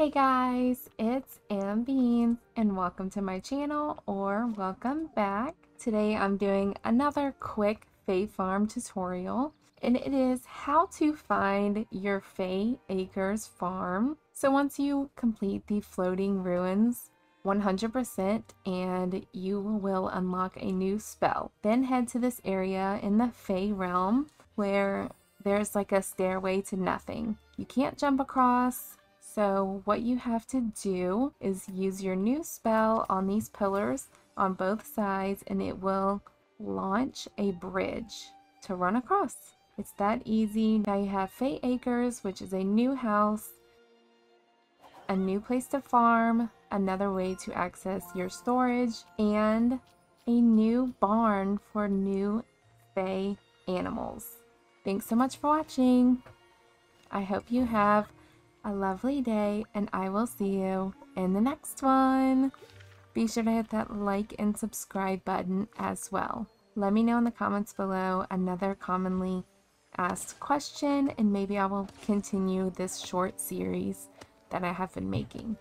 Hey guys, it's mbeans and welcome to my channel, or welcome back. Today I'm doing another quick Fae Farm tutorial, and it is how to find your Fae Acres Farm. So once you complete the floating ruins 100% and you will unlock a new spell, then head to this area in the Fae Realm where there's like a stairway to nothing. You can't jump across. So what you have to do is use your new spell on these pillars on both sides, and it will launch a bridge to run across. It's that easy. Now you have Fae Acres, which is a new house, a new place to farm, another way to access your storage, and a new barn for new Fae animals. Thanks so much for watching. I hope you have a lovely day, and I will see you in the next one. Be sure to hit that like and subscribe button as well. Let me know in the comments below another commonly asked question, and maybe I will continue this short series that I have been making.